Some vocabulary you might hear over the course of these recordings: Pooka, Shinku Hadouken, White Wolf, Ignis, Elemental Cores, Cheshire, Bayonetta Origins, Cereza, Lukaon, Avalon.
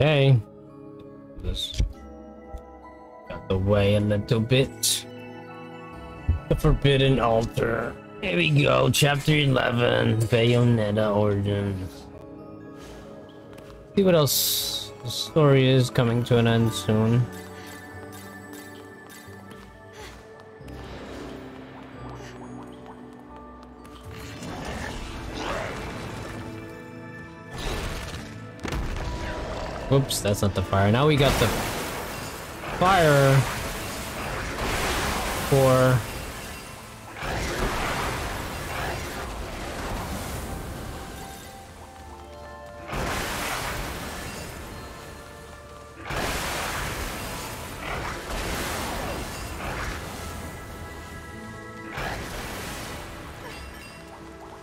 Okay. Just out the way a little bit. The Forbidden Altar. Here we go. Chapter 11. Bayonetta Origins. See what else. The story is coming to an end soon. Whoops, that's not the fire. Now we got the fire for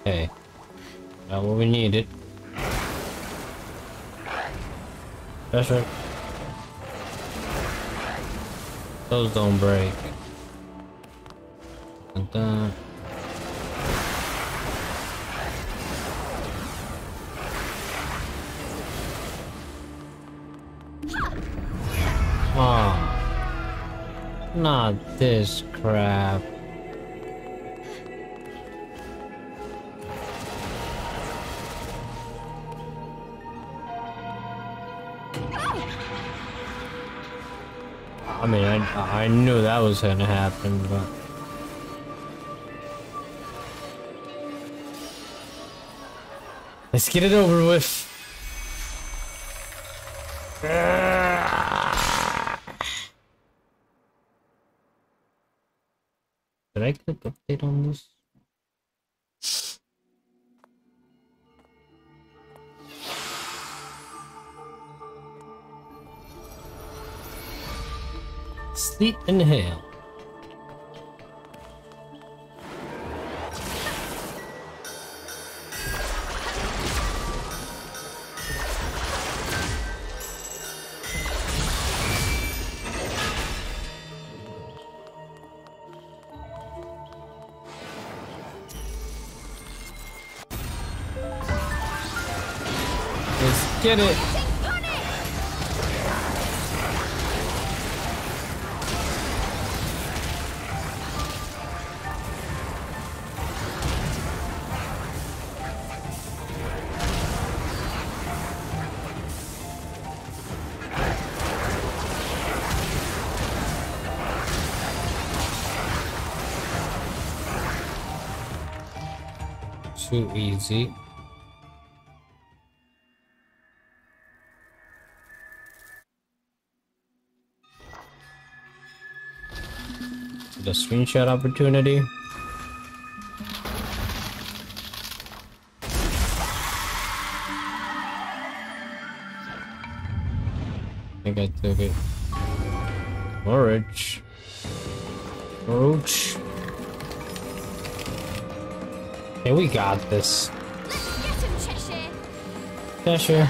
okay. Not what we needed. That's right. Those don't break. And then oh, not this crap. I mean, I knew that was gonna happen, but let's get it over with. Did I click update on this? Sleep and inhale. Let's get it. Too easy. The screenshot opportunity. I think I took it. Orange. Roach. Hey, we got this. Get him, Cheshire. Cheshire.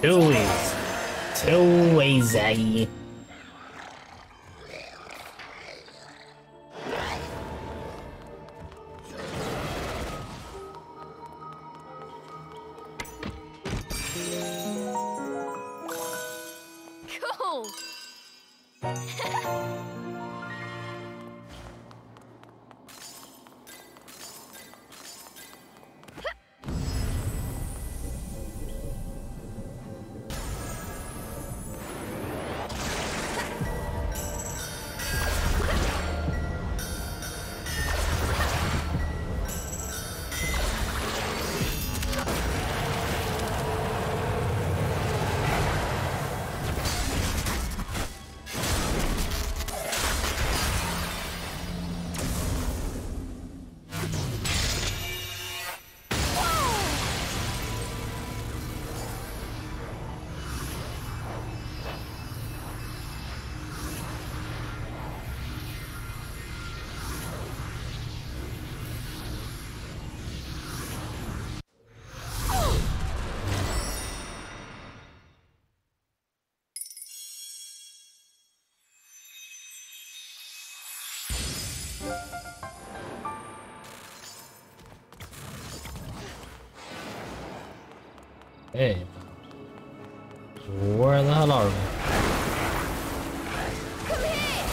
Too easy. Cool. Hey. Where the hell are we? Come here.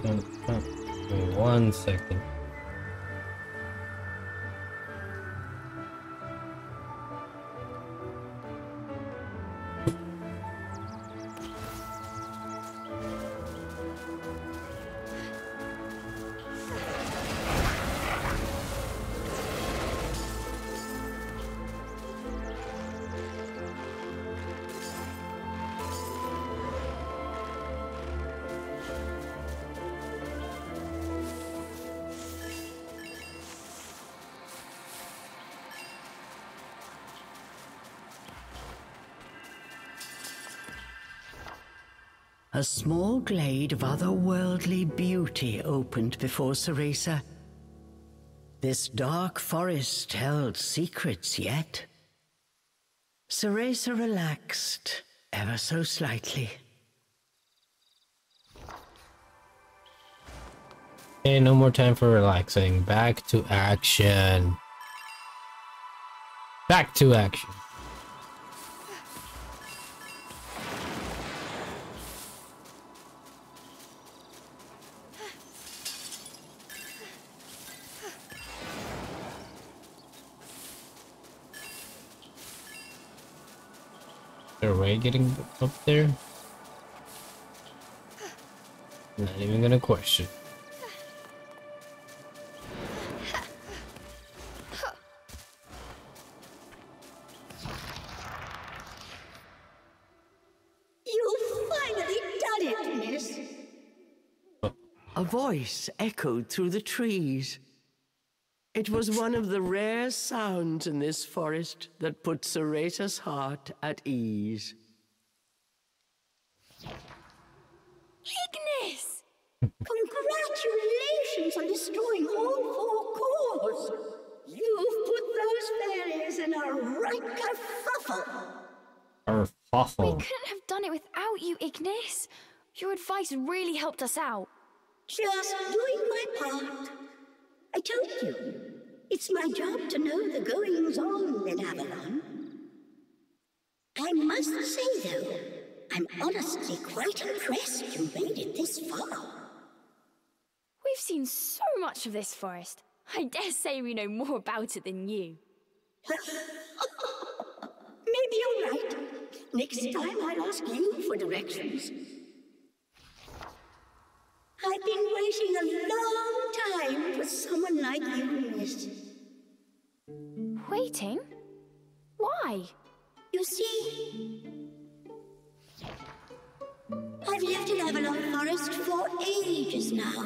Wait 1 second. A small glade of otherworldly beauty opened before Cereza. This dark forest held secrets yet. Cereza relaxed, ever so slightly. Okay, no more time for relaxing. Back to action. Back to action. Getting up there? Not even gonna question. You finally done it, miss! Oh. A voice echoed through the trees. It was one of the rare sounds in this forest that put Cereza's heart at ease. Ignis! Congratulations on destroying all 4 cores! You've put those fairies in a right kerfuffle! We couldn't have done it without you, Ignis! Your advice really helped us out. Just doing my part. I told you, it's my job to know the goings-on in Avalon. I must say, though, I'm honestly quite impressed you made it this far. We've seen so much of this forest. I dare say we know more about it than you. Maybe you're right. Next time I'll ask you for directions. I've been waiting a long time for someone like you, miss. Waiting? Why? You see, I've lived in Avalon Forest for ages now.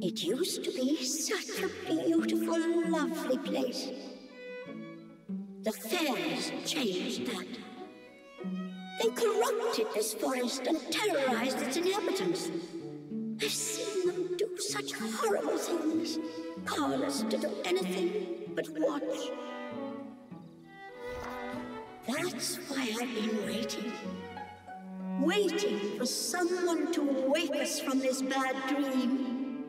It used to be such a beautiful, lovely place. The fairies changed that. They corrupted this forest and terrorized its inhabitants. I've seen them do such horrible things, powerless to do anything but watch. That's why I've been waiting. Waiting for someone to wake us from this bad dream.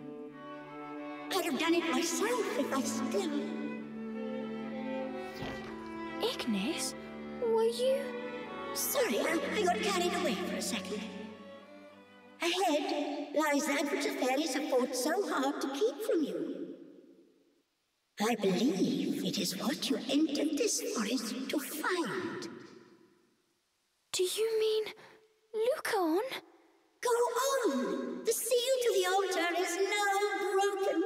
I'd have done it myself if I still... Ignis, were you... Sorry, I got carried away for a second. Ahead lies that which the fairies have fought so hard to keep from you. I believe it is what you entered this forest to find. Do you mean... Lukaon? Go on! The seal to the altar is now broken!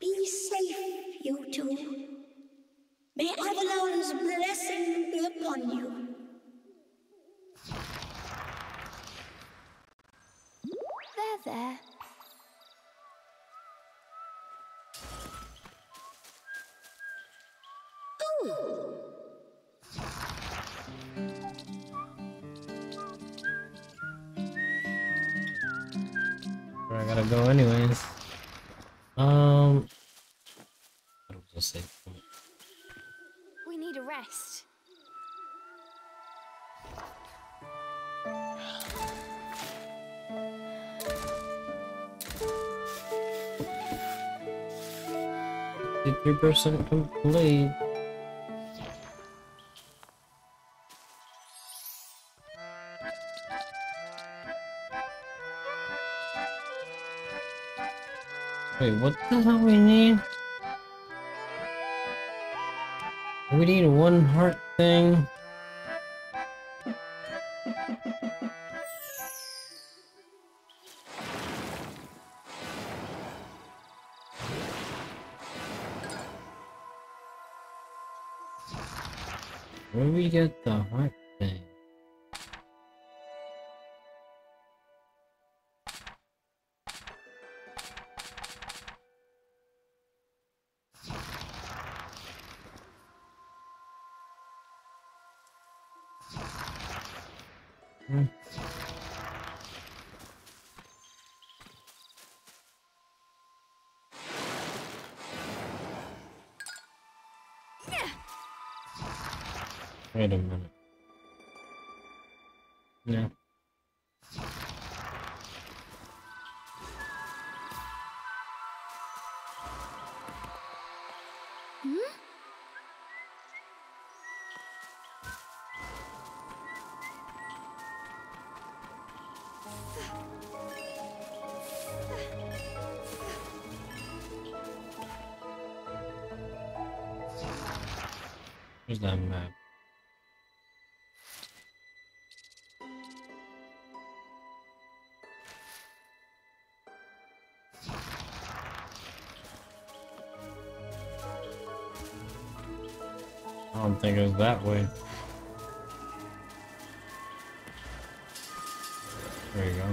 Be safe, you two. May Avalon's blessing be upon you. There, there. Oh! I gotta go anyways. What was I saying? We need a rest. Did your person complete? Wait, what the hell we need? We need one heart thing. Where do we get the heart thing? Wait a minute. No. Hmm? Where's that map? I don't think it was that way. There you go.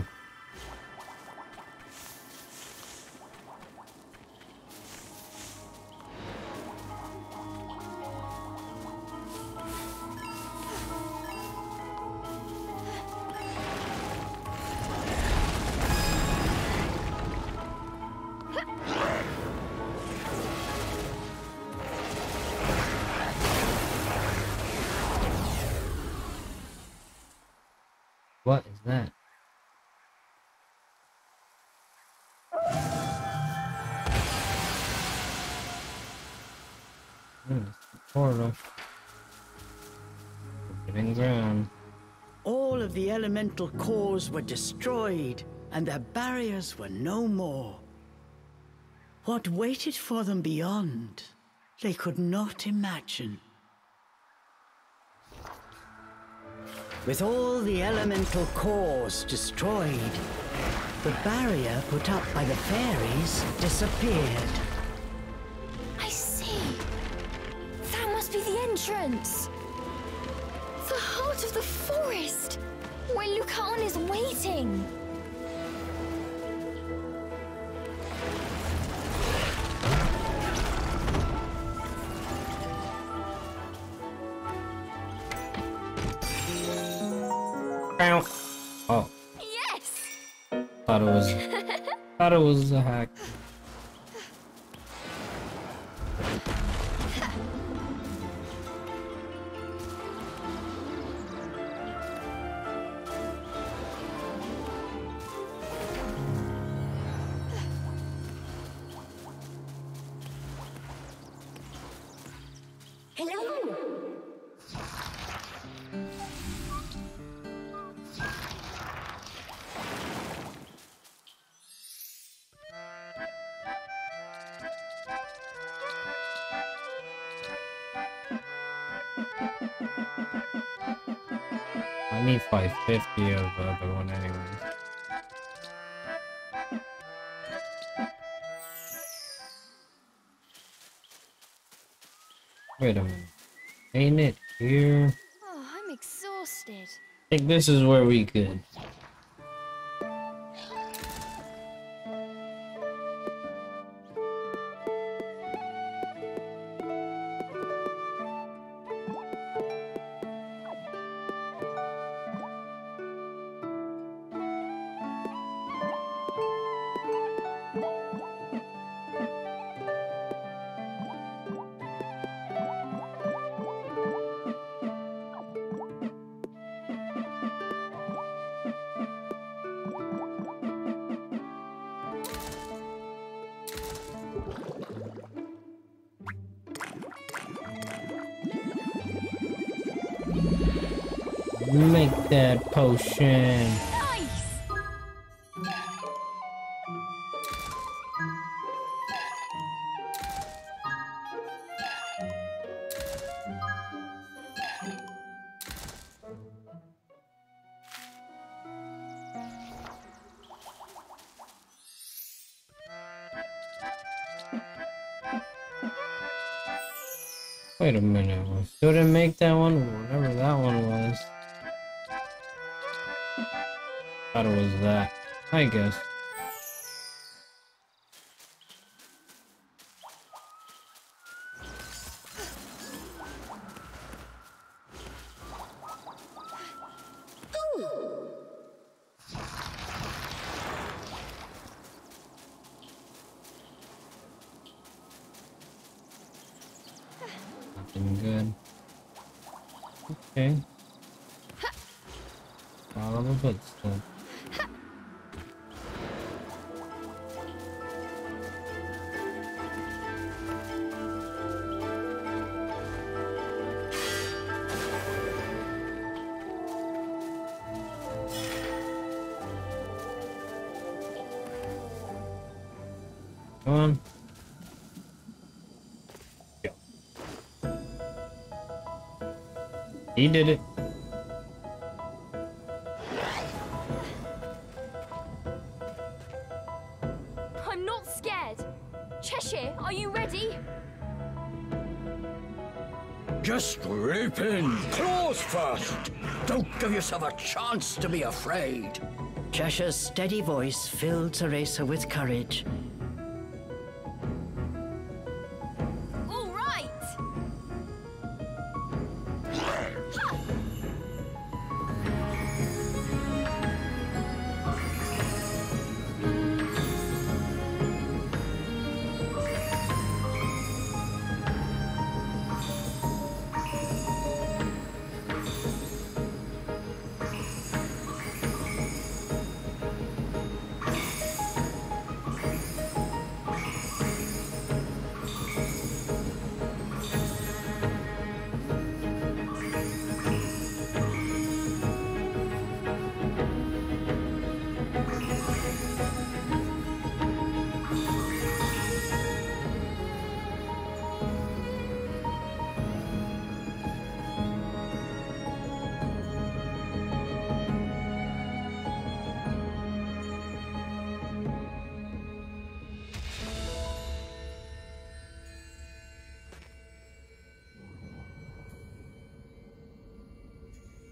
What is that? Portal. Giving ground. All of the elemental cores were destroyed, and their barriers were no more. What waited for them beyond, they could not imagine. With all the elemental cores destroyed, the barrier put up by the fairies disappeared. I see. That must be the entrance. The heart of the forest, where Lukaon is waiting. Oh. Yes. Thought it was a hack. I need 550 of the other one anyway. Wait a minute. Ain't it here? Oh, I'm exhausted. I think this is where we could. Make that potion. Nice. Wait a minute, we still didn't make that one, whatever that one was. Thought it was that, I guess. Nothing good. Okay. Follow the footsteps. Come on. Yeah. He did it. I'm not scared. Cheshire, are you ready? Just leap in. Claws first. Don't give yourself a chance to be afraid. Cheshire's steady voice filled Cereza with courage.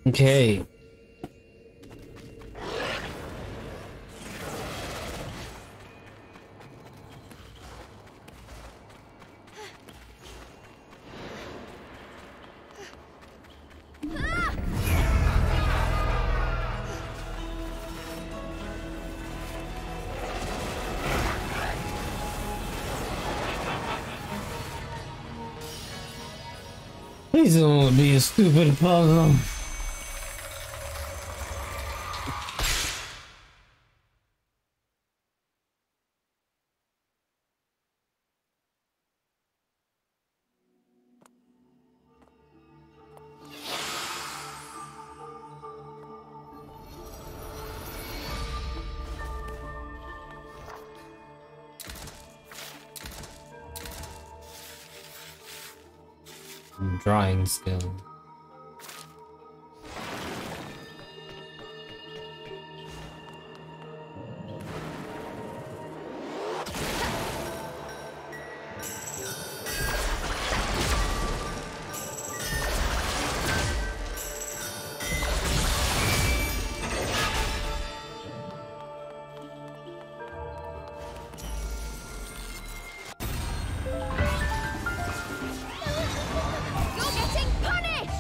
Okay. Please don't be a stupid puzzle. Drawing skill. You're getting punished!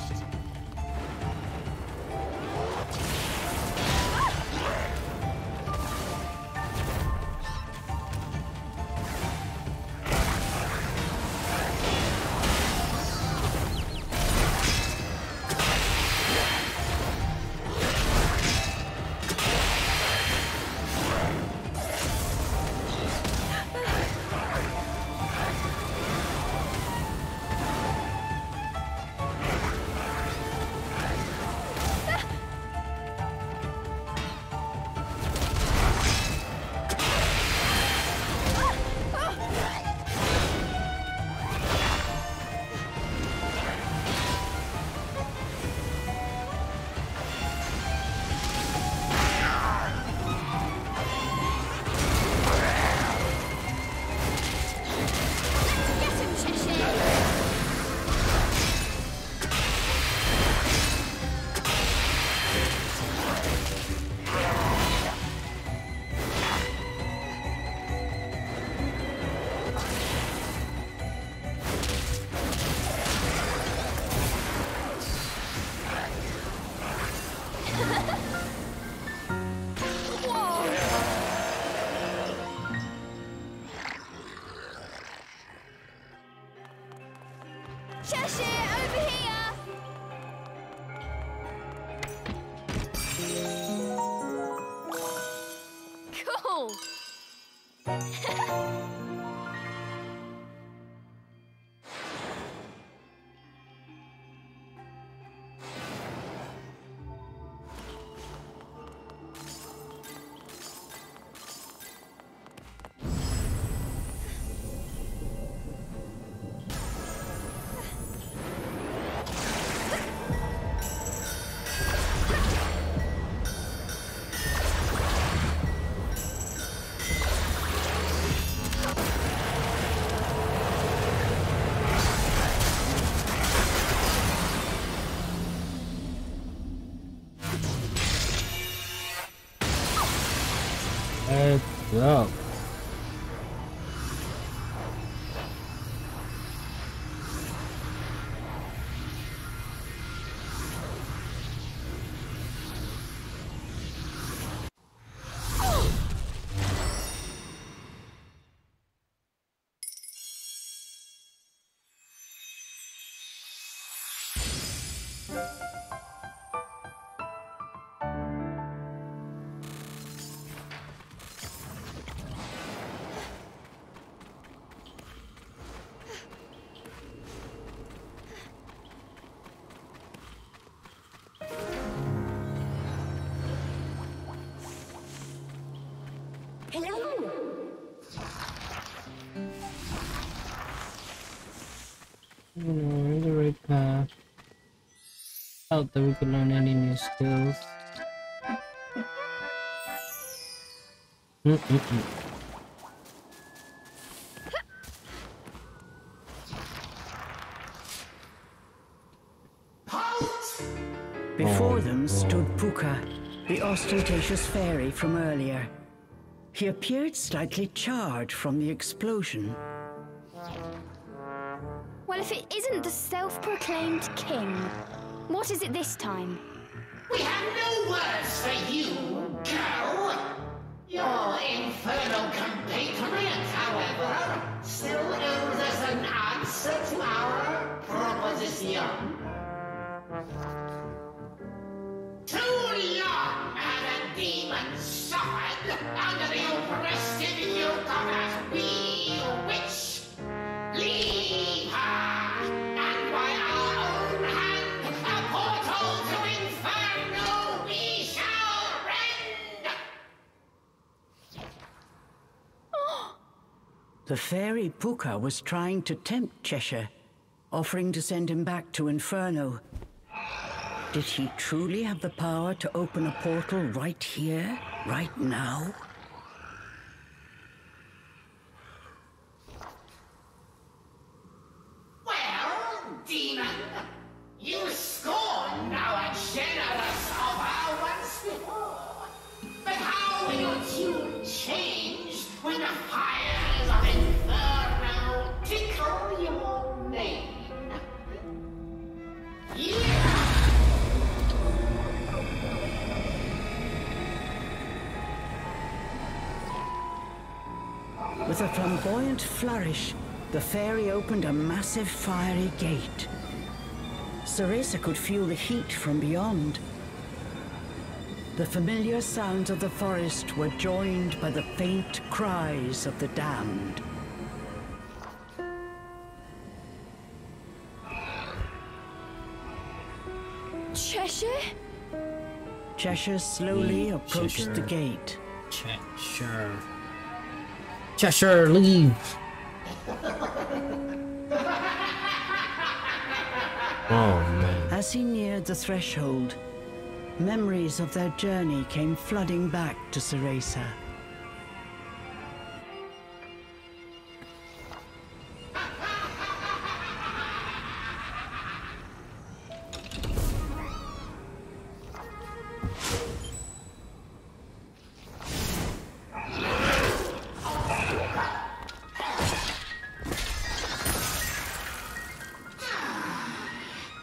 Wow! That we could learn any new skills. Before them stood Pooka, the ostentatious fairy from earlier. He appeared slightly charred from the explosion. Well, if it isn't the self-proclaimed king, what is it this time? We have no words for you, Joe. Your infernal compatriot, however, still owes us an answer to our proposition. Too long had a demon suffered under the oppressive yoke of a wee witch. Leave her! The fairy Pooka was trying to tempt Cheshire, offering to send him back to Inferno. Did he truly have the power to open a portal right here, right now? Well, demon, you scorned our generous offer once before. But how will you change when the fire Inferno tickle your name. Yeah! With a flamboyant flourish, the fairy opened a massive fiery gate. Cereza could feel the heat from beyond. The familiar sounds of the forest were joined by the faint cries of the damned. Cheshire? Cheshire slowly approached the gate. Cheshire. Cheshire, leave! Oh, man. As he neared the threshold, memories of their journey came flooding back to Cereza.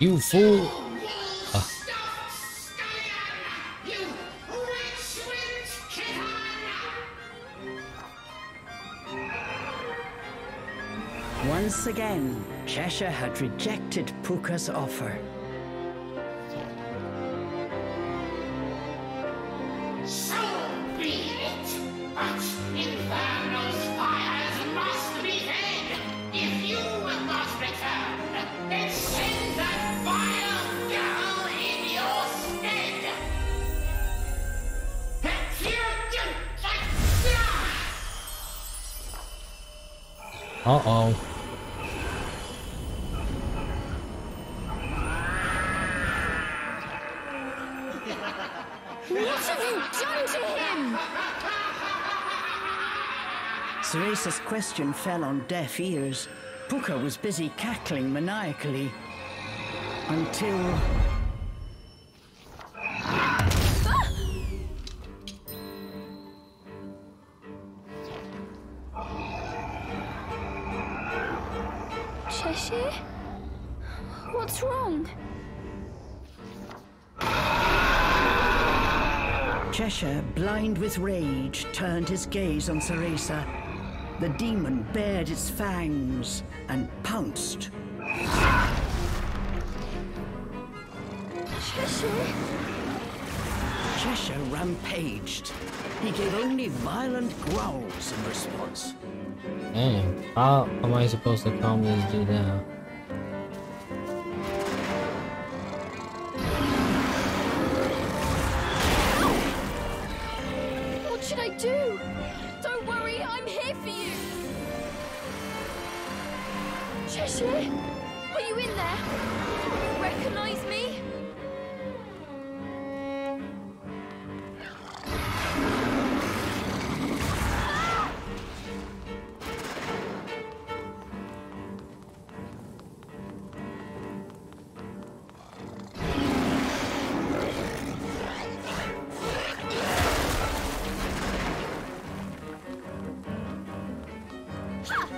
You fool! Once again, Cheshire had rejected Pooka's offer. So be it, but and send that vile girl in your stead. Uh-oh. What have you done to him? Cereza's question fell on deaf ears. Pooka was busy cackling maniacally. Until... Ah! Cheshire? What's wrong? Cheshire, blind with rage, turned his gaze on Cereza. The demon bared its fangs and pounced. Cheshire? Cheshire rampaged. He gave only violent growls in response. Damn, how am I supposed to calm this dude down? What should I do? Don't worry, I'm here for you! Cheshire? Are you in there? You recognize me? Ah!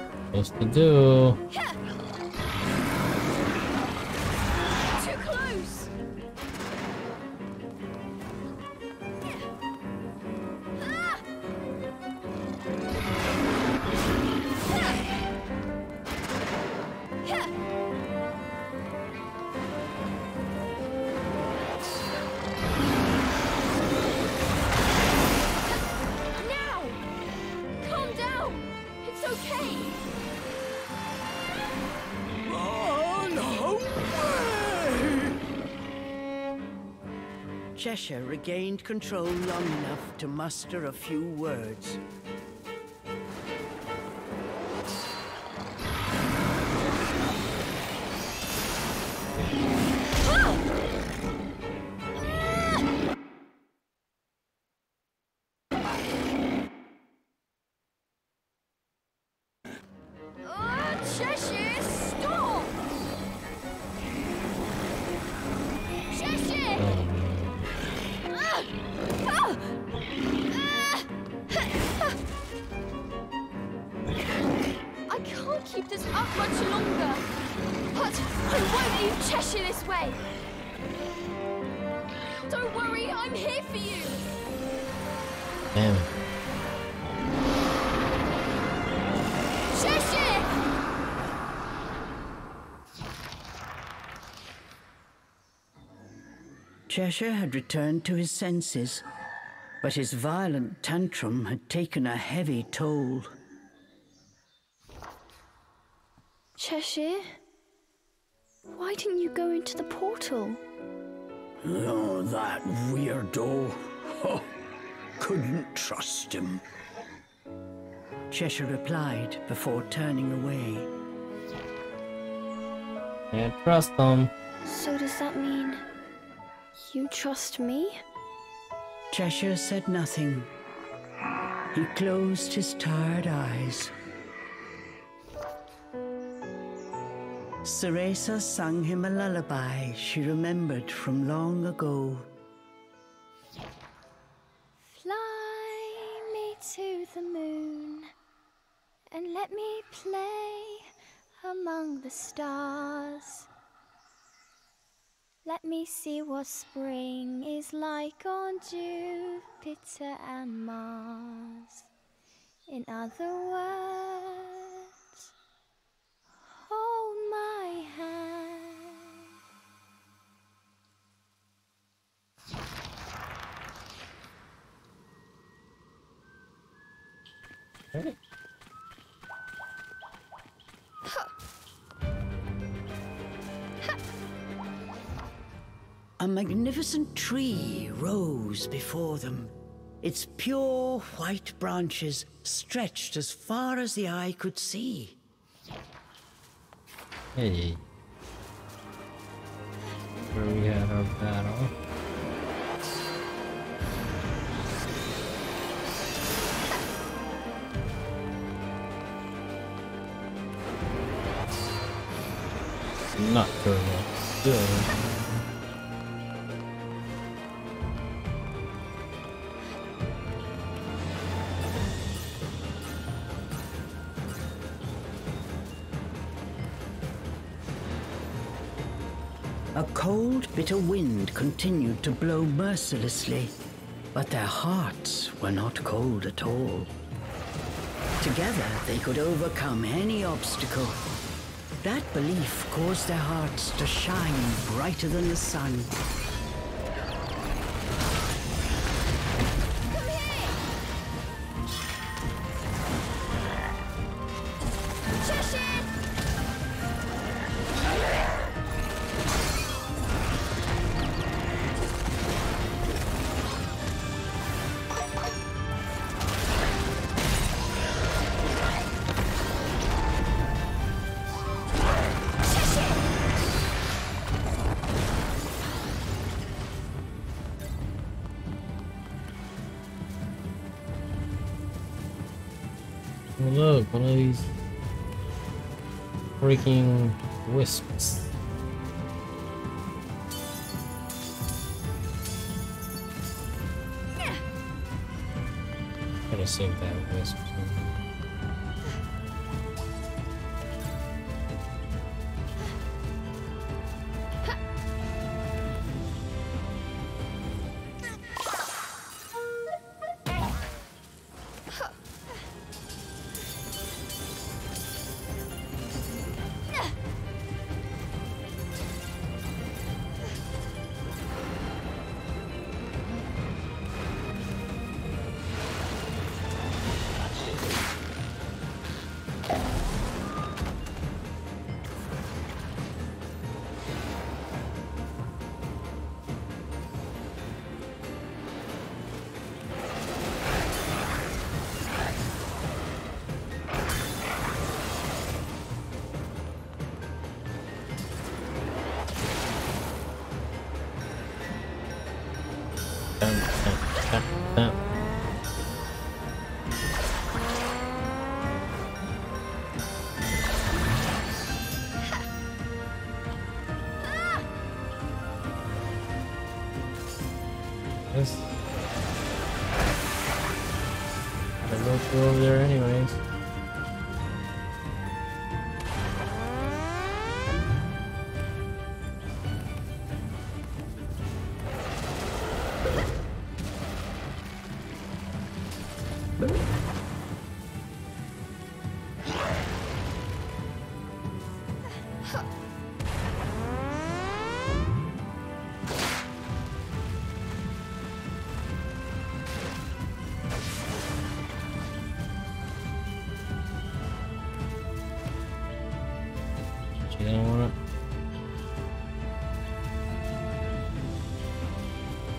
Supposed to do. Too close. Now, calm down. It's okay. Cheshire regained control long enough to muster a few words. Keep this up much longer, but I won't leave Cheshire this way. Don't worry, I'm here for you. Damn. Cheshire! Cheshire had returned to his senses, but his violent tantrum had taken a heavy toll. Cheshire, why didn't you go into the portal? Oh, that weirdo. Oh, couldn't trust him. Cheshire replied before turning away. Can't trust them. So does that mean you trust me? Cheshire said nothing. He closed his tired eyes. Cereza sang him a lullaby she remembered from long ago. Fly me to the moon, and let me play among the stars. Let me see what spring is like on Jupiter and Mars. In other words, hold my hand. Hey. A magnificent tree rose before them. Its pure white branches stretched as far as the eye could see. Hey. Where we had our battle. Not very well. Good. A cold, bitter wind continued to blow mercilessly, but their hearts were not cold at all. Together, they could overcome any obstacle. That belief caused their hearts to shine brighter than the sun. Look, one of these freaking wisps. Yeah. Could have saved that wisp.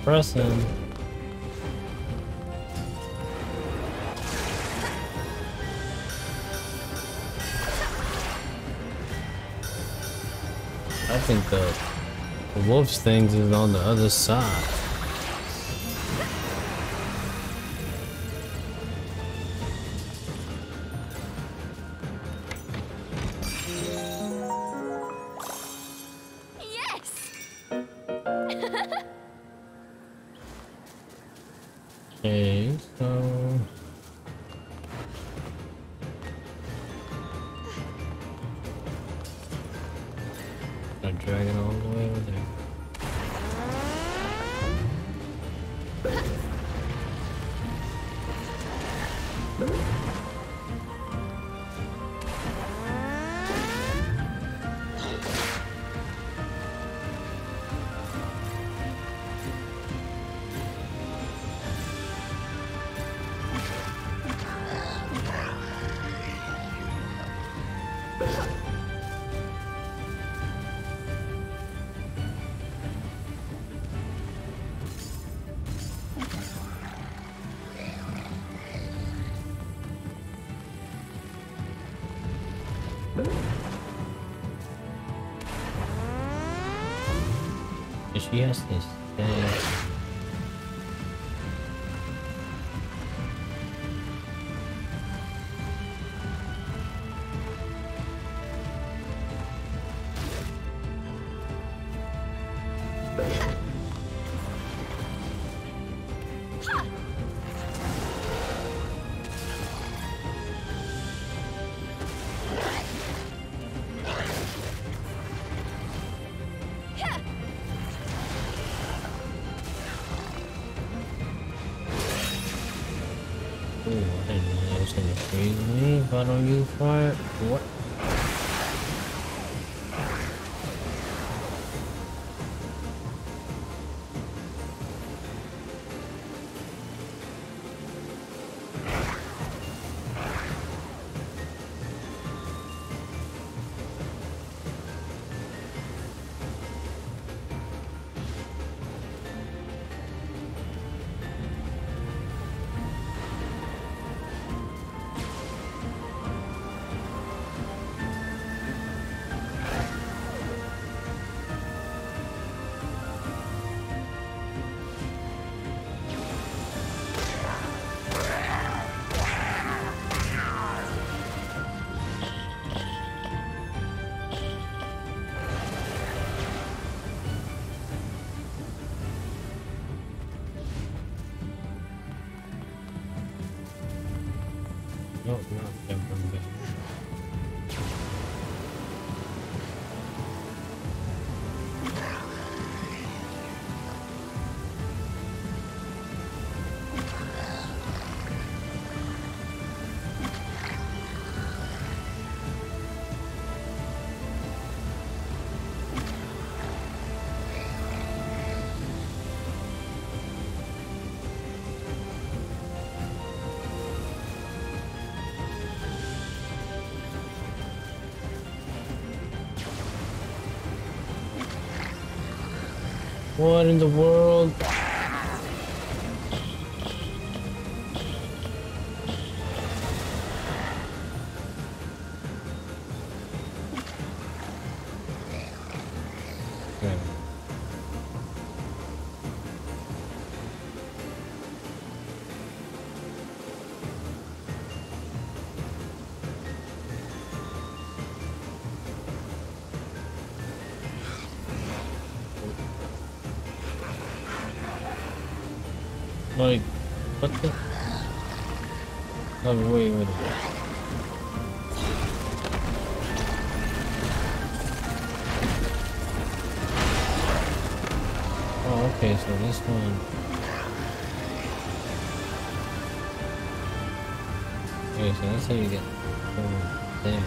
Press him. I think the wolf's things is on the other side. She has this. What in the world? Like, what the? Oh, wait, wait. Oh, okay, so this one. Okay, so that's how you get. Oh, damn.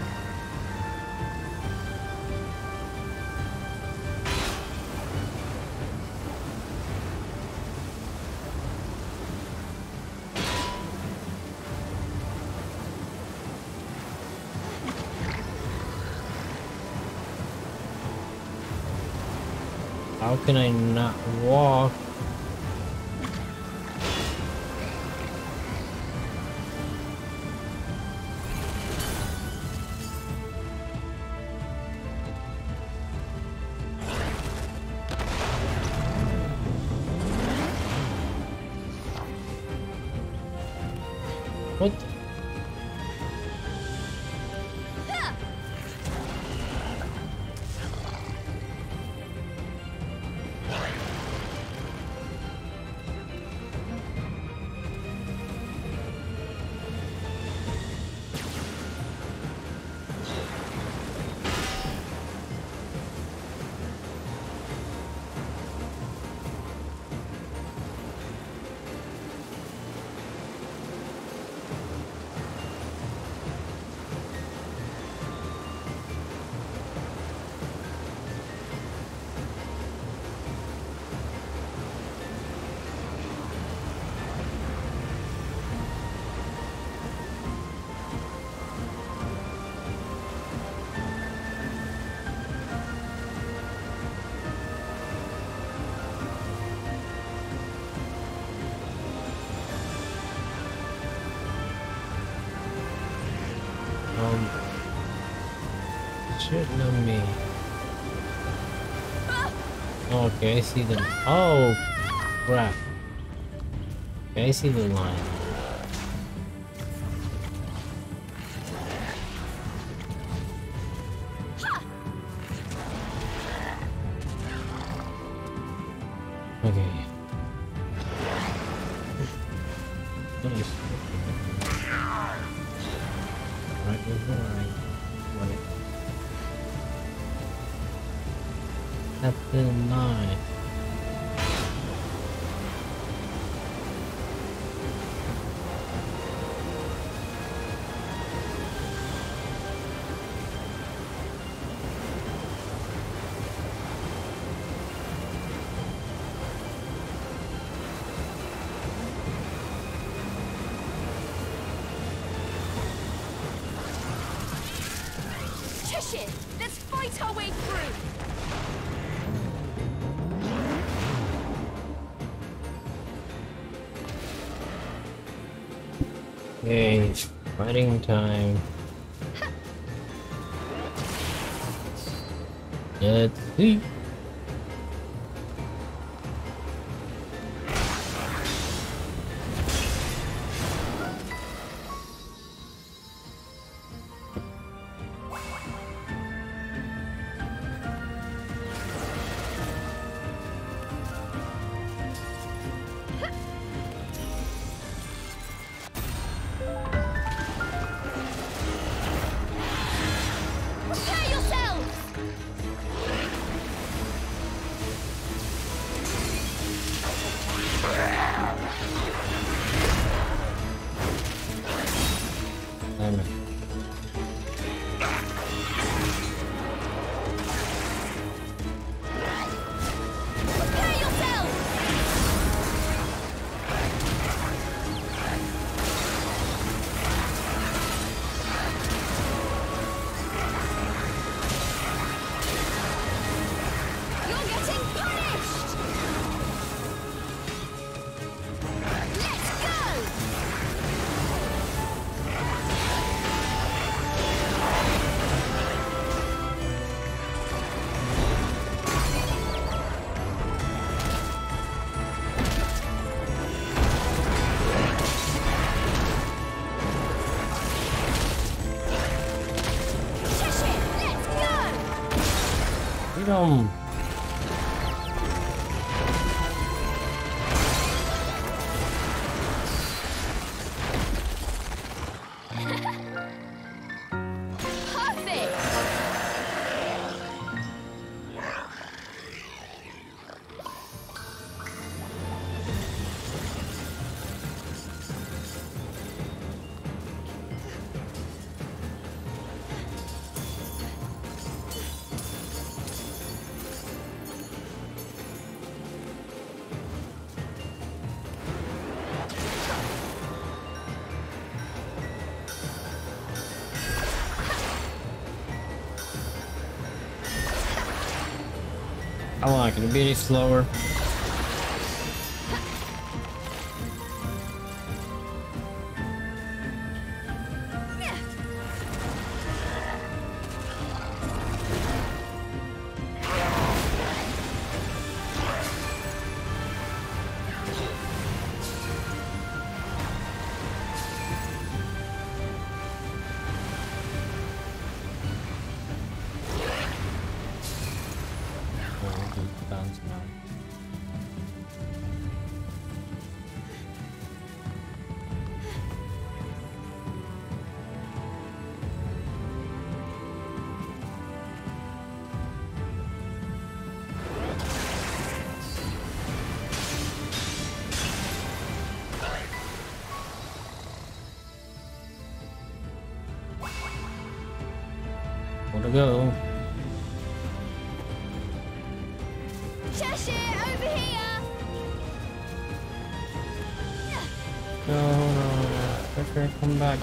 How can I not walk? Shit, no me. Okay, I see them. Oh, crap. Okay, I see the line. Let's fight our way through. Hey, it's fighting time. Let's see. Come on. I like it a bit slower. Go. Cheshire, over here. No, Cheshire, come back.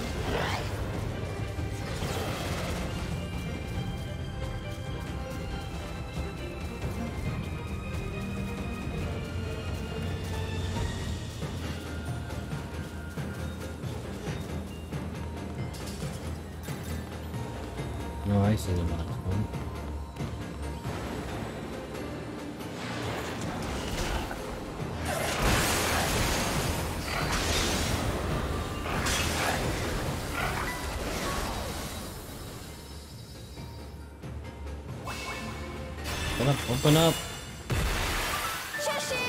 No, I see the last one. Open up, open up. Cheshire.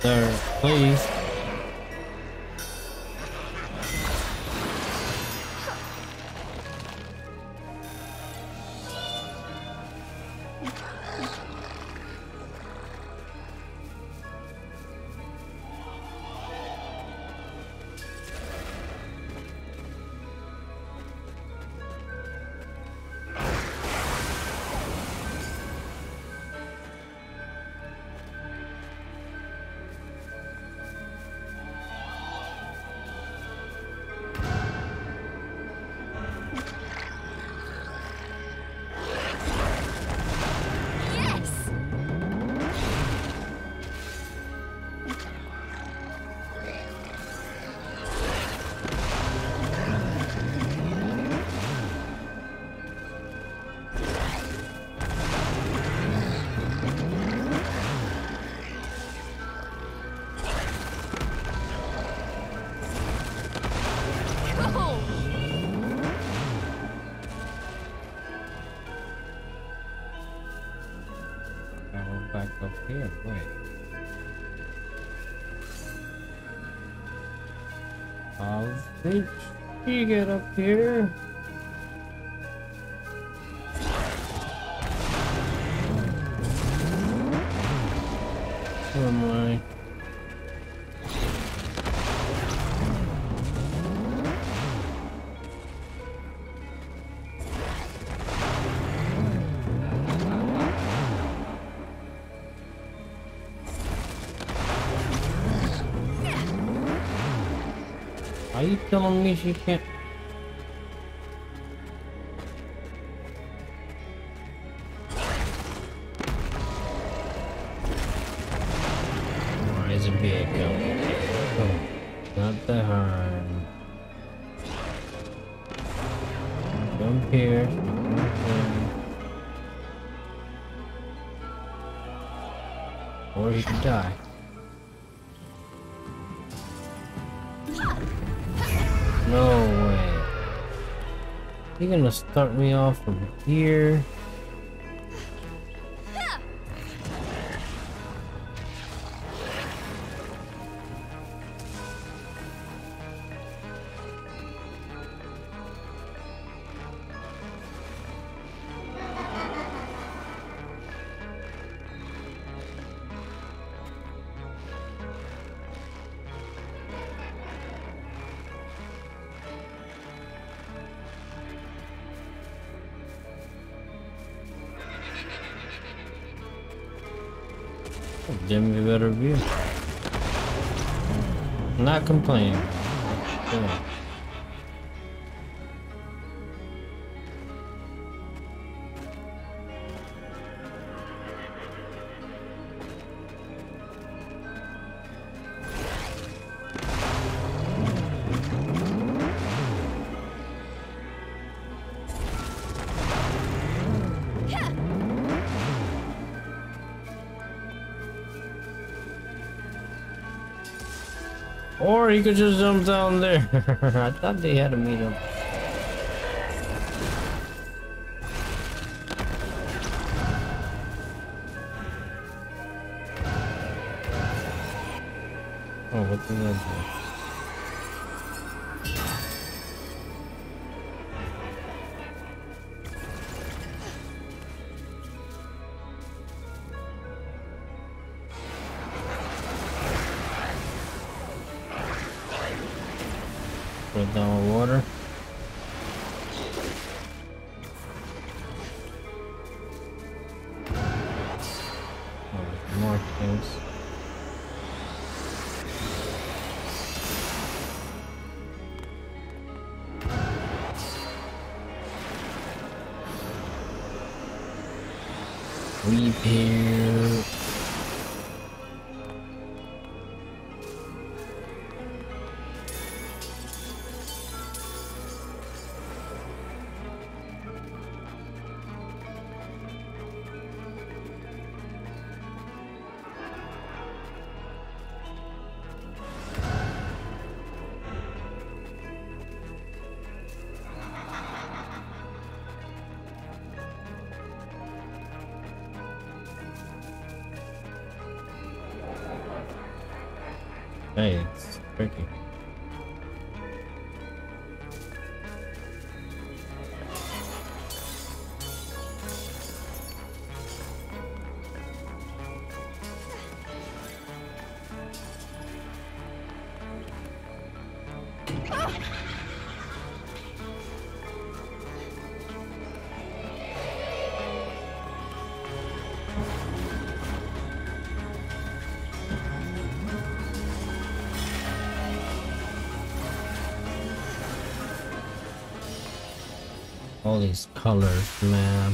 Third place. How did she get up here? Where am I? Are you telling me she can't? Why is it big? Oh, not that hard. Jump here. Or he could die. You're gonna start me off from here. Give me a better view. Not complaining. Yeah. Or he could just jump down there. I thought they had a meetup. Oh, what did that do? Down with water. Oh, more things. Repair. Hey, it's tricky. All these colors, man.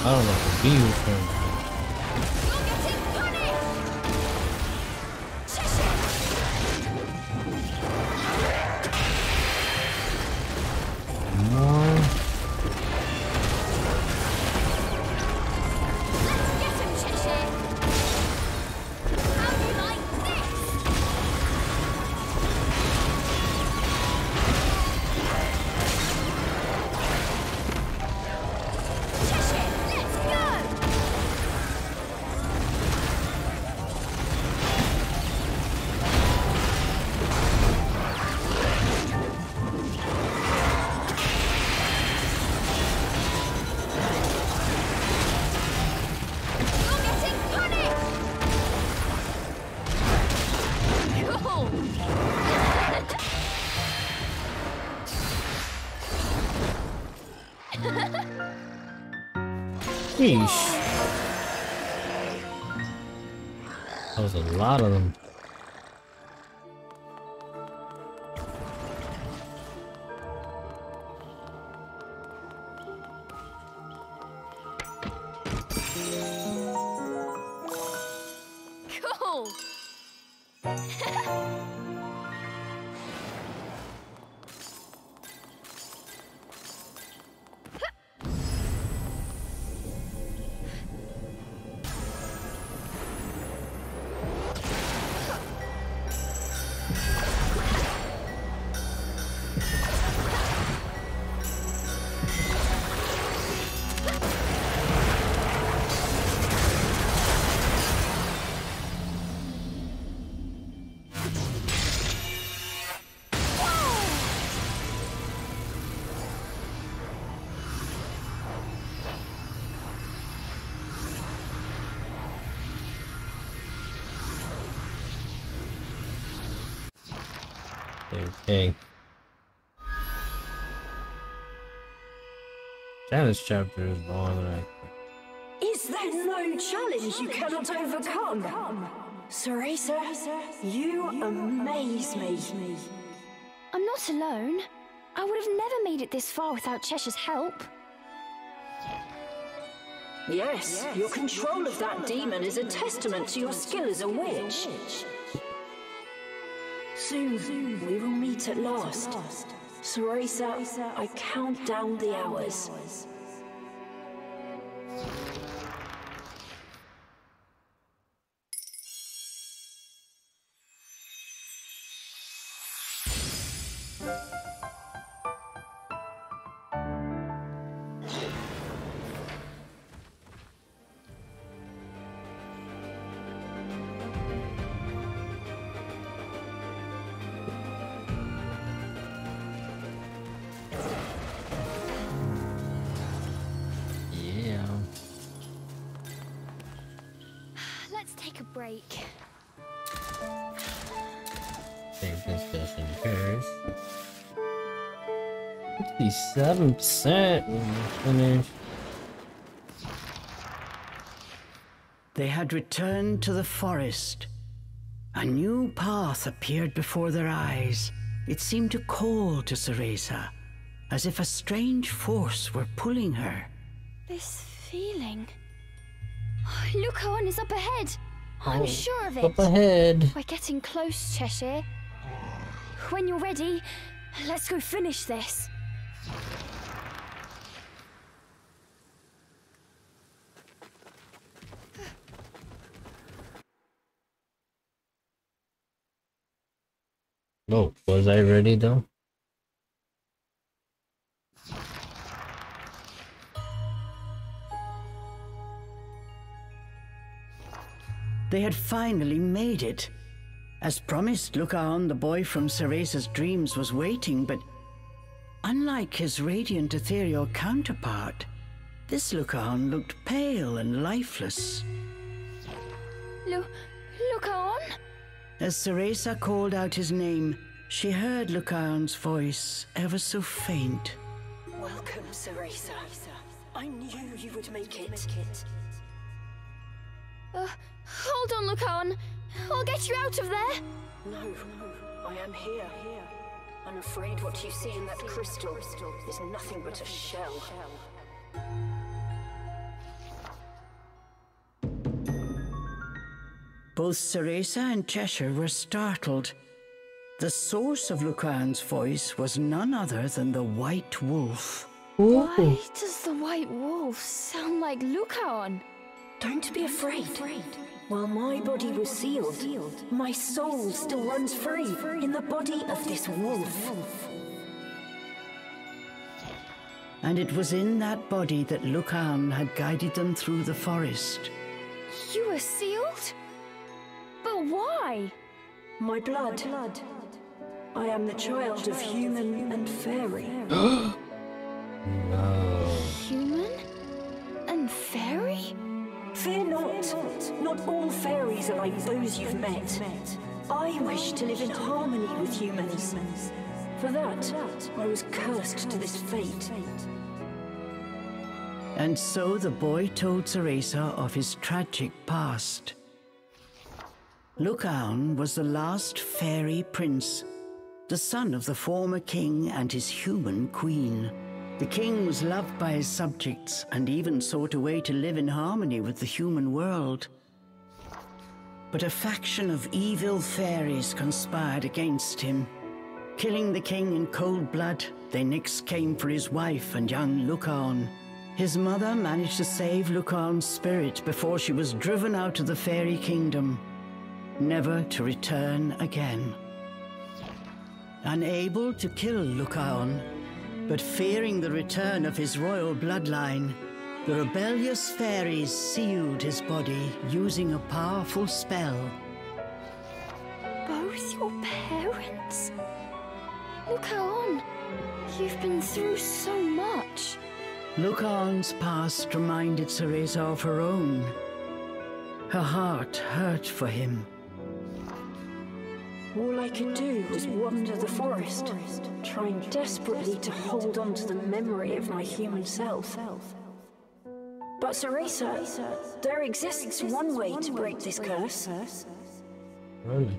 I don't know what to do with him. Sheesh. That was a lot of them. Okay. Damn, this chapter is long, right? Is there no challenge you cannot overcome? Cereza, you amaze me. I'm not alone. I would have never made it this far without Cheshire's help. Yes, your control of that demon is a testament to your skill as a witch. Soon, we will meet at last. Cereza, I count down the hours. Save this session first. 57% when we finish. They had returned to the forest. A new path appeared before their eyes. It seemed to call to Cereza, as if a strange force were pulling her. This feeling. Lukaon is up ahead. I'm sure of it. Up ahead. We're getting close, Cheshire. When you're ready, let's go finish this. No, oh, was I ready though? They had finally made it. As promised, Lukaon, the boy from Cereza's dreams, was waiting, but unlike his radiant ethereal counterpart, this Lukaon looked pale and lifeless. Lukaon? As Cereza called out his name, she heard Lukaon's voice, ever so faint. Welcome, Cereza. I knew you would make it. Hold on, Lukaon. I'll get you out of there. No, I am here. I'm afraid what you see in that crystal is nothing but a shell. Both Cereza and Cheshire were startled. The source of Lukaon's voice was none other than the White Wolf. Ooh. Why does the White Wolf sound like Lukaon? Don't be afraid. While my body was sealed, my soul still runs free in the body of this wolf. And it was in that body that Lukaon had guided them through the forest. You were sealed? But why? My blood. I am the child of human and fairy. No. Human and fairy? Fear not. Not all fairies are like those you've met. I wish to live in harmony with humans. For that, I was cursed to this fate. And so the boy told Cereza of his tragic past. Lukaon was the last fairy prince, the son of the former king and his human queen. The king was loved by his subjects and even sought a way to live in harmony with the human world. But a faction of evil fairies conspired against him. Killing the king in cold blood, they next came for his wife and young Lukaon. His mother managed to save Lukaon's spirit before she was driven out of the fairy kingdom, never to return again. Unable to kill Lukaon, but fearing the return of his royal bloodline, the rebellious fairies sealed his body using a powerful spell. Both your parents? Lukaon, you've been through so much. Lukaon's past reminded Cereza of her own. Her heart hurt for him. All I could do was wander the forest, trying desperately to hold on to the memory of my human self. But Cereza, there exists one way to break this curse. Really?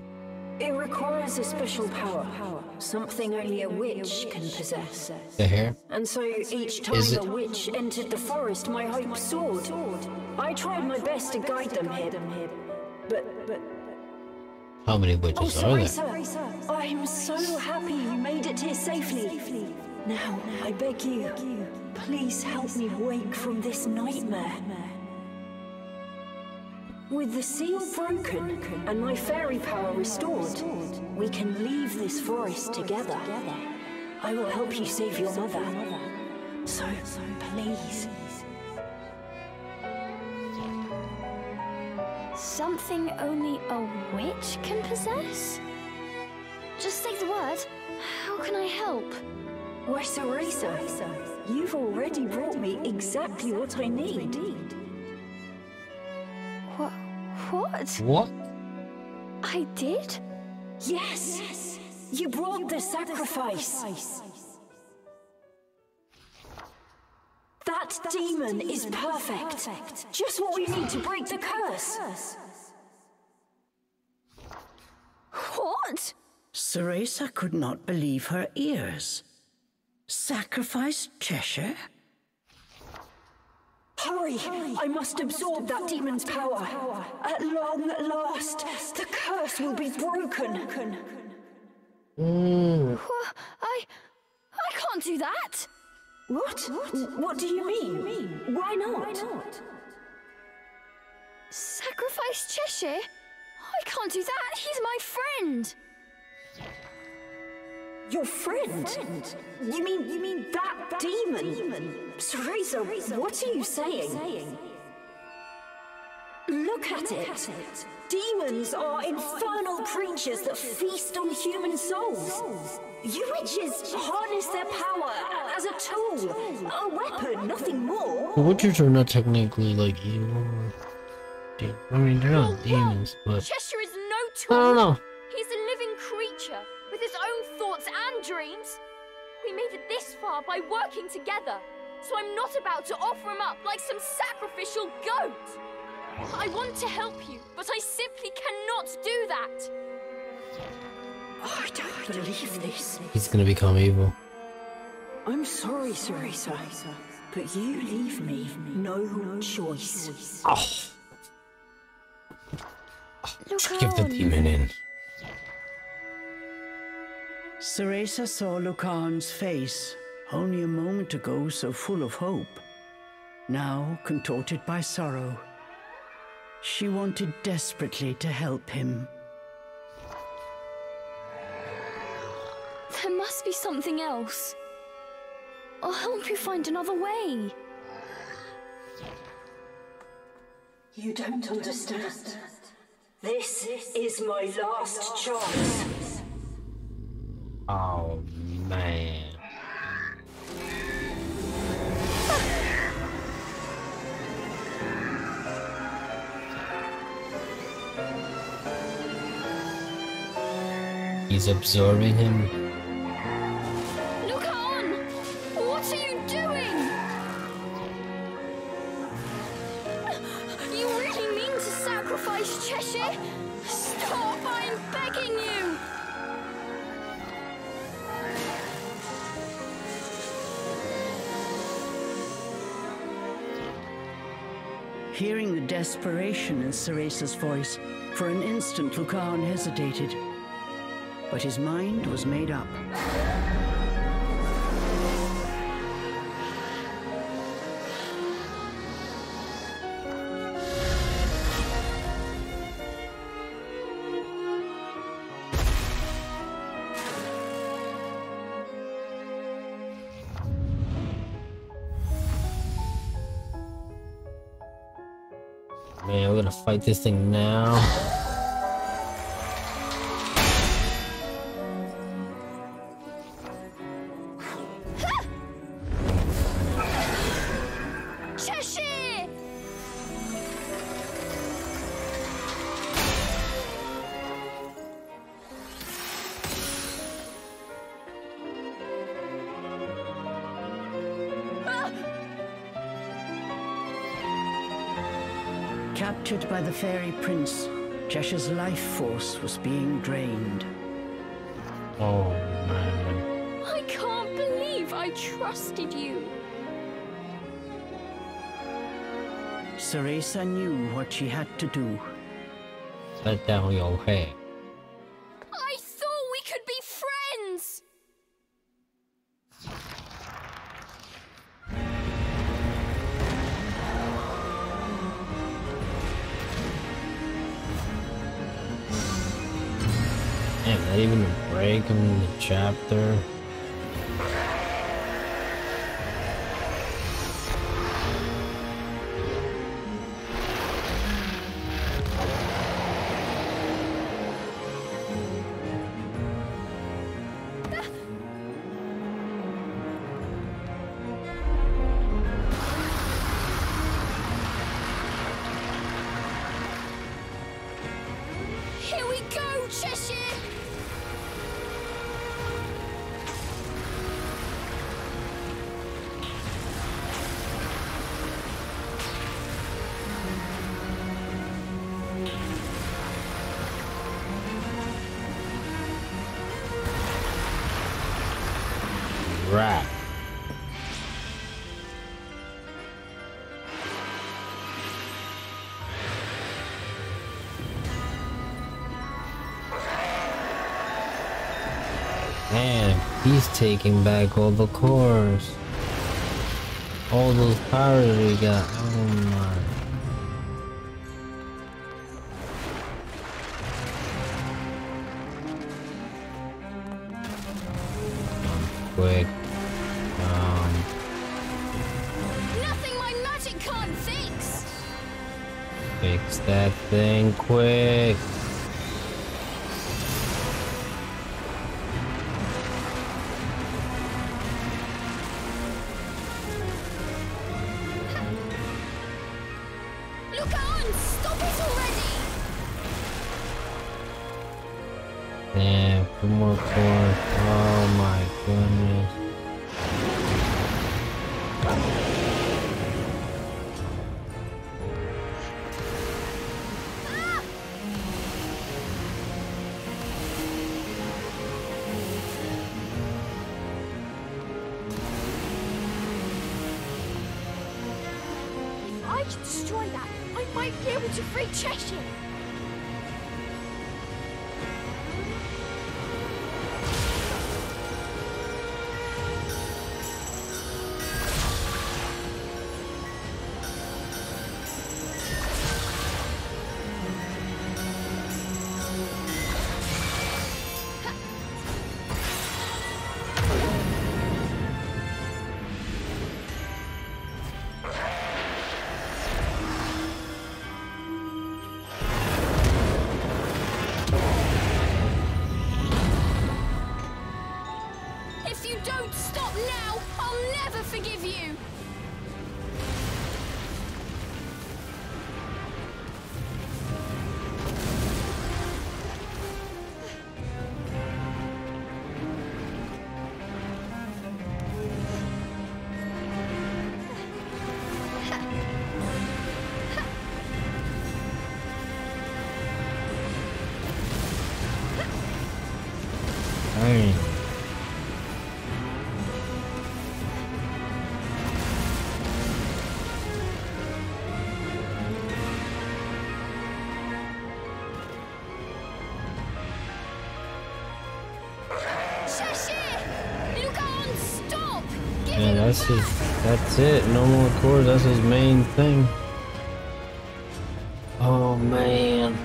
It requires a special power, something only a witch can possess. The hair? And so each time a witch entered the forest, my hope soared. I tried my best to guide them here, but... How many witches are there? Cereza, I'm so happy you made it here safely. Now, I beg you, please help me wake from this nightmare. With the seal broken and my fairy power restored, we can leave this forest together. I will help you save your mother. So, please. Something only a witch can possess? Just say the word. How can I help? Why, Cereza, you've already brought me exactly what I need. What? I did? Yes! You brought the sacrifice! That demon is perfect! Just what we need to break the curse! What? Cereza could not believe her ears. Sacrifice Cheshire? Hurry! I must absorb that demon's power. At long last, the curse will be broken. I can't do that. What do you mean? Why not? Sacrifice Cheshire? I can't do that. He's my friend. Your friend? You mean that demon? Cereza, what are you saying? Look at it. Demons are infernal creatures that feast on human souls. You witches harness their power as a tool, a weapon, nothing more. Well, witches are not technically like evil. I mean, they're not demons, but Cheshire is no tool. I don't know. He's a living creature. With his own thoughts and dreams. We made it this far by working together, so I'm not about to offer him up like some sacrificial goat. I want to help you, but I simply cannot do that. Oh, I don't believe this. He's gonna become evil. I'm sorry, Cereza, but you leave me no choice. Just give the demon in. Cereza saw Lukaon's face, only a moment ago so full of hope, now contorted by sorrow. She wanted desperately to help him. There must be something else. I'll help you find another way. You don't understand. This is my last chance. Oh, man. He's absorbing him. Lukaon! What are you doing? Christ, Cheshire! Stop, I'm begging you! Hearing the desperation in Cereza's voice, for an instant Lukaon hesitated. But his mind was made up. Man, we're gonna fight this thing now. Cheshire! Captured by the fairy prince, Cheshire's life force was being drained. Oh, man. I can't believe I trusted you. Cereza knew what she had to do. Let down your hair. I thought we could be friends! Damn, not even a break in the chapter. Right. Man, he's taking back all the cores. All those powers we got. Oh my. Quick. Nothing my magic can't fix. Fix that thing quick. Lukaon, stop it already. Damn, one more core. Oh my goodness. I can destroy that. I might be able to free Cheshire. nami. Yeah, that's it. No more cores. That's his main thing. Oh man.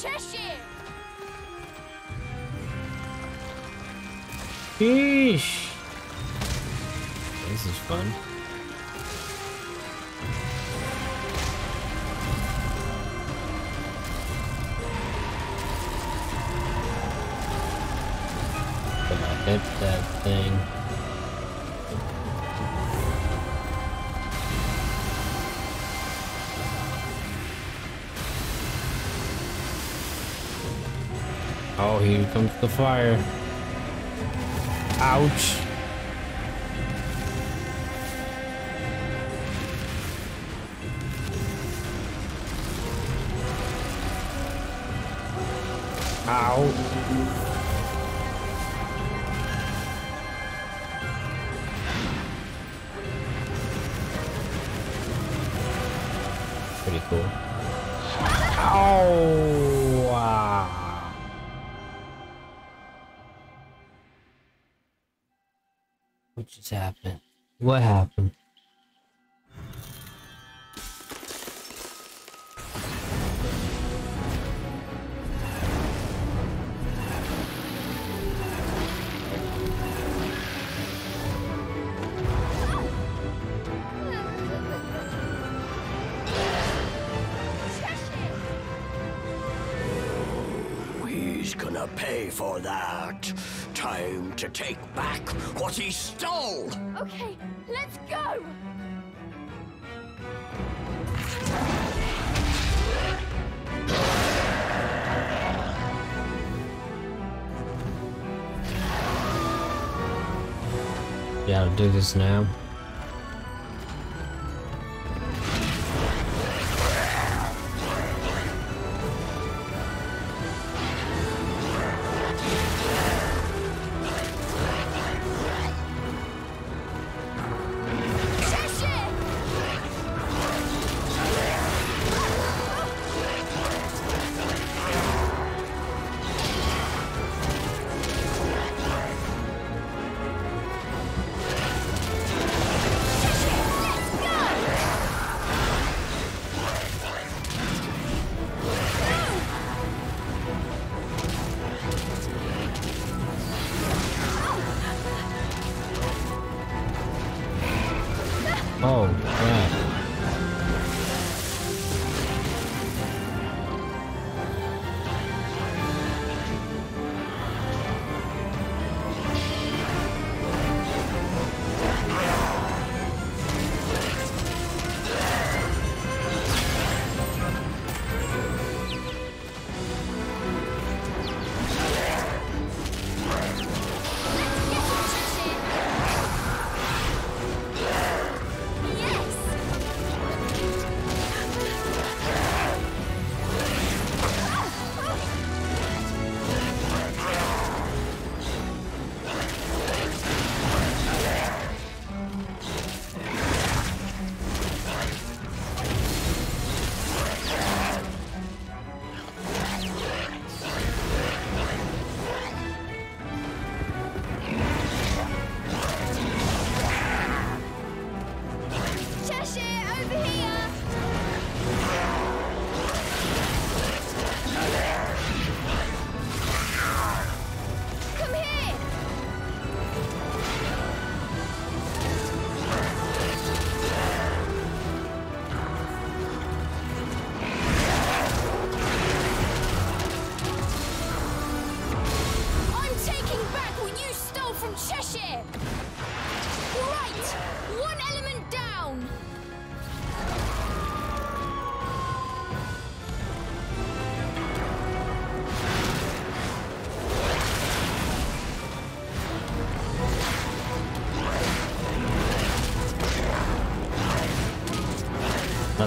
Cheshire. Yeesh. This is fun. But I hit that thing. Oh, here comes the fire. Ouch. Ow. Happened. What happened? We's gonna pay for that. Time to take back what he stole! Okay, let's go! Yeah, I'll do this now.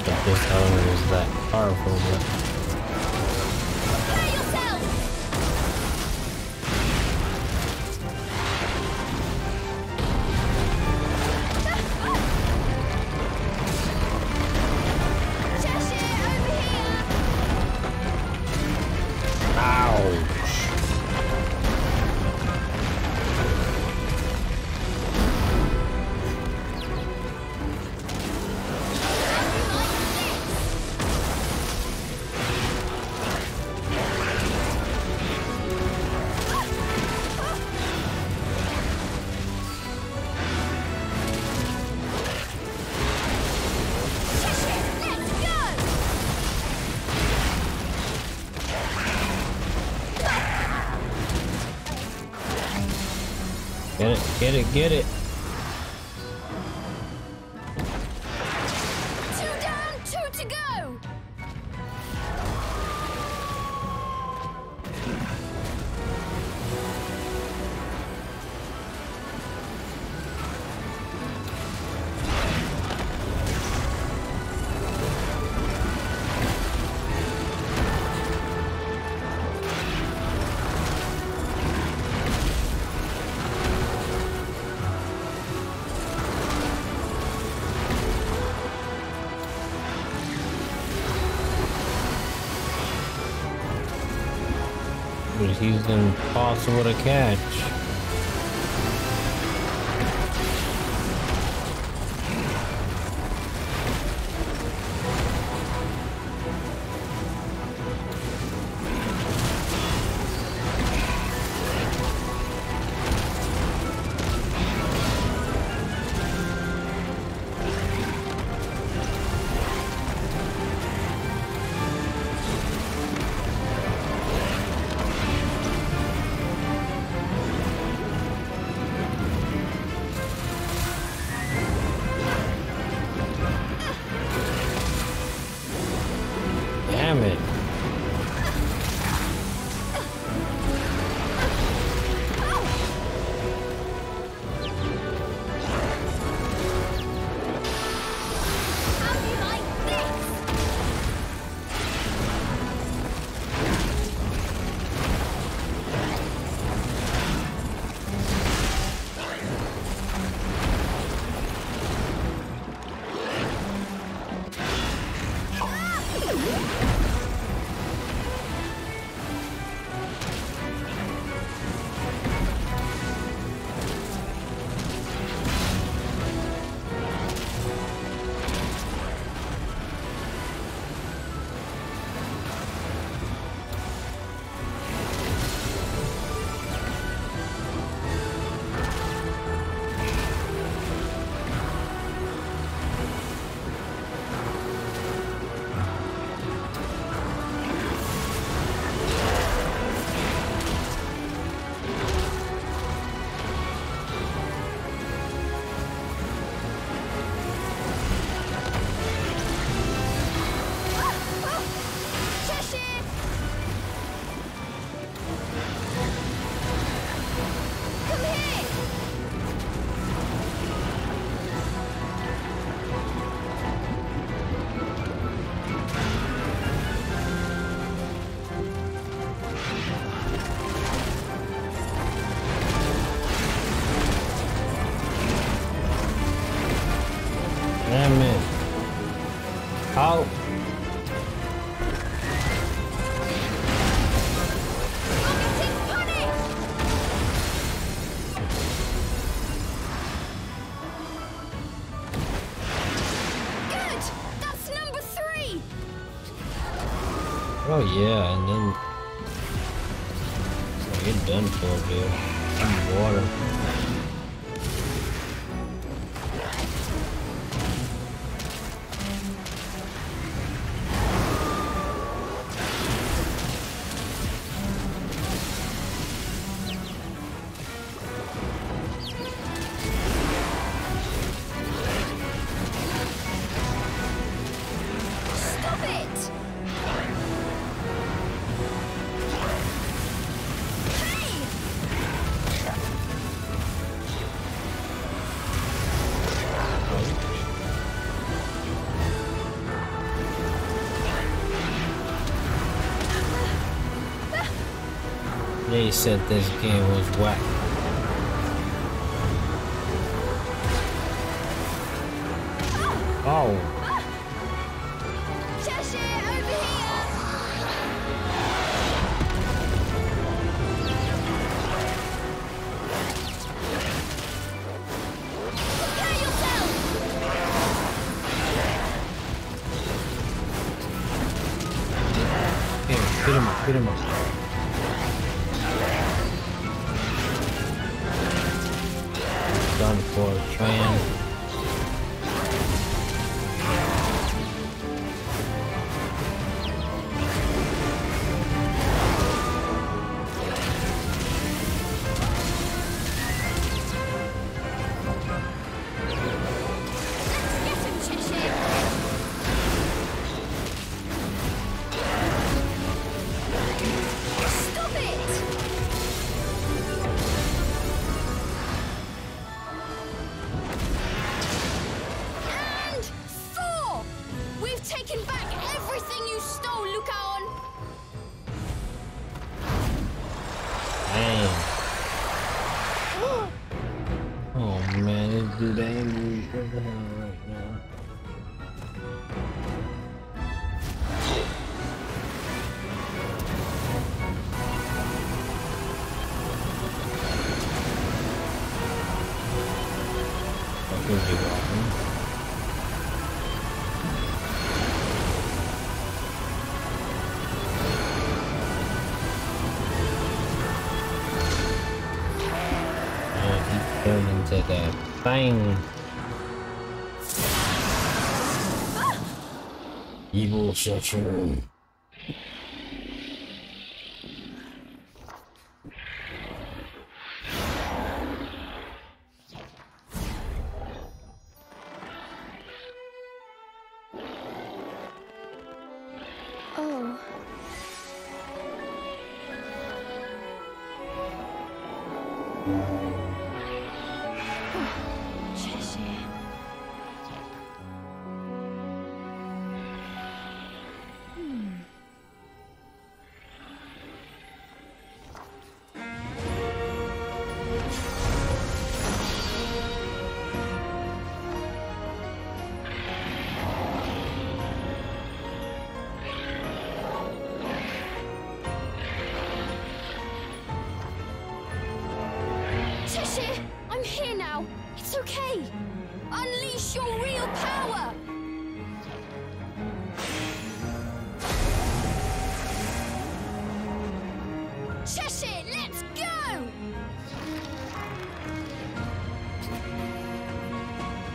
thought that this element was that powerful, but... Get it, get it. Two down, two to go. He's impossible to catch. Oh yeah, and then so you're done for, dude. I'm water. They said this game was whack. Oh. Cheshire, over here. Here, hit him up. The thing. Evil Cheshire.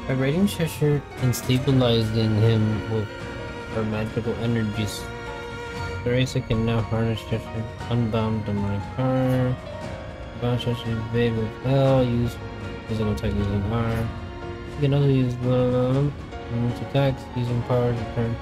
By raiding Cheshire and stabilizing him with her magical energies, Cereza can now harness Cheshire, unbound to my car, bound Cheshire invade with L, use physical attack using R. You can also use bonus attacks using power to turn.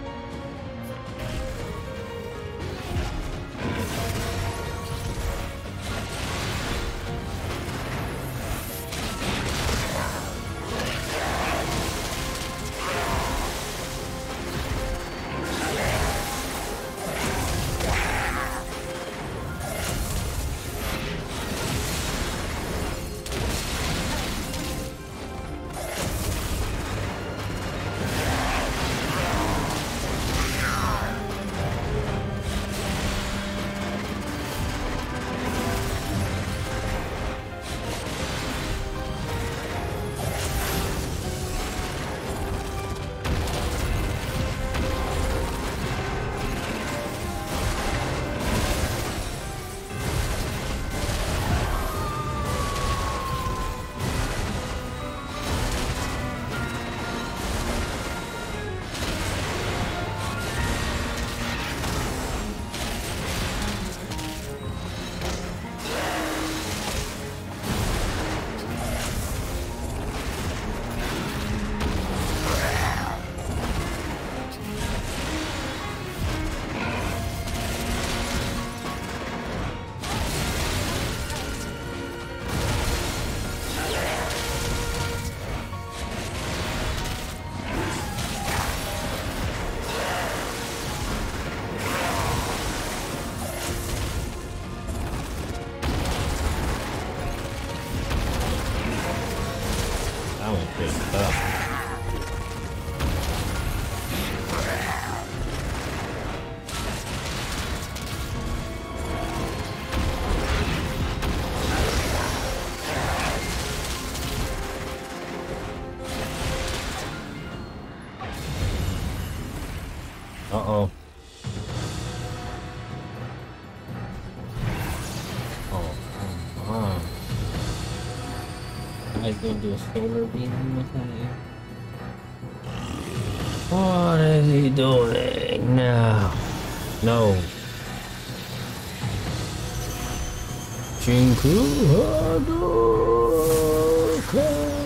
I was going to do a solar beam or something. What is he doing now? No. Shinku Hadouken!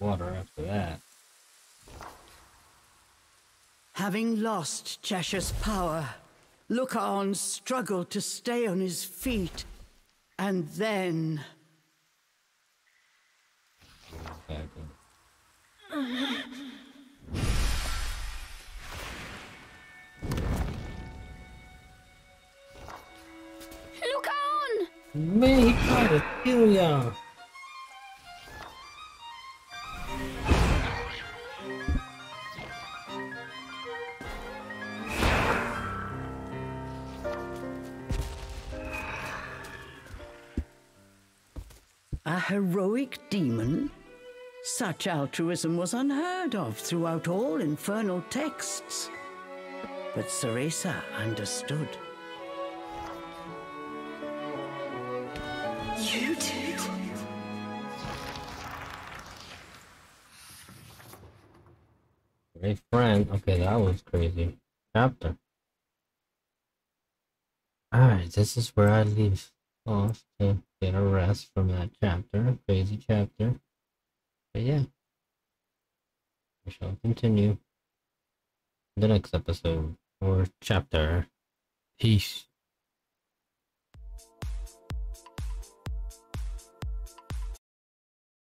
Water after that. Having lost Cheshire's power, Lukaon struggled to stay on his feet, and then... Lukaon! Man, he tried to kill y'all. Heroic demon? Such altruism was unheard of throughout all infernal texts. But Cereza understood. You did? Great friend. Okay, that was crazy. Chapter. Alright, this is where I leave off to get a rest from that chapter, crazy chapter. But yeah, we shall continue in the next episode or chapter. Peace.